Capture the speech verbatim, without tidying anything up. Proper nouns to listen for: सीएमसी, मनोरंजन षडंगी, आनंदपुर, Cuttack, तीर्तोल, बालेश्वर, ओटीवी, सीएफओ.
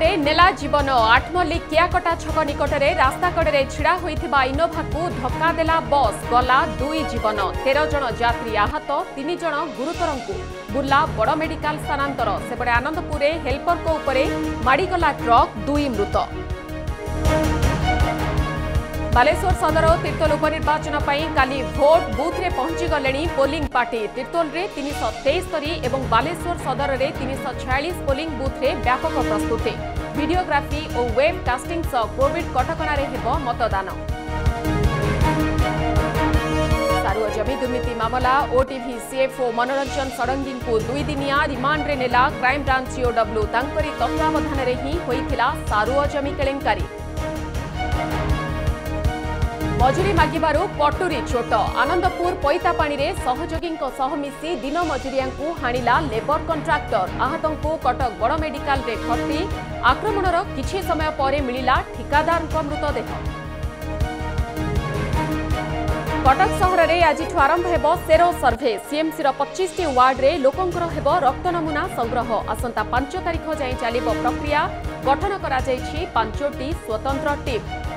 रे नेला जीवन आठमल्ली कियाकटा छक निकटरे रास्ता कड़े छिड़ा होइथिबा इनोभा को धक्का देला बस गला दुई जीवन तेरह जन यात्री आहत तीन जन गुरुतर को बुर्ला बड़ मेडिकल स्थानांतर सेपटे आनंदपुर हेल्पर को उपरे माड़ीगला ट्रक दुई मृत। बालेश्वर सदर तीर्तोल उपनिर्वाचन काली भोट बूथ में पहुंचीगले पोलिंग पार्टी तीर्तोल में तीन सौ तेस्तरी और बालेश्वर सदर में तीन सौ छियालीस पोलिंग बूथ में व्यापक प्रस्तुति वीडियोग्राफी और वेब कास्टिंग कोविड कटकणार हो मतदान। सारुआ जमी दुर्नीति मामला ओटीवी सीएफओ मनोरंजन षडंगी को दुईदिनिया रिमांड में नेला क्राइम ब्रांच ओडब्ल्यू तत्वावधान में ही होता सारुआ जमी केलेंकारी। मजुरी मागिबारू पटुरी चोट आनंदपुर पैतापाणी रे सहयोगींको सह मिसी दिन मजुरियांकू हाणिला लेबर कंट्राक्टर आहतंकू कटक बड़ मेडिकल रे भर्ती आक्रमणर किछि समय परे मिलिला ठिकादारक मृतदेह। कटक सहर रे आजिठू आरंभ हेबो सेरो सर्भे सीएमसी रो पच्चीस टी वार्ड रे लोकंकर हेबो रक्त नमूना संग्रह आसंता पांच तारिख जाय चलिबो प्रक्रिया गठन करा जायछि पांचोटी स्वतंत्र टीम।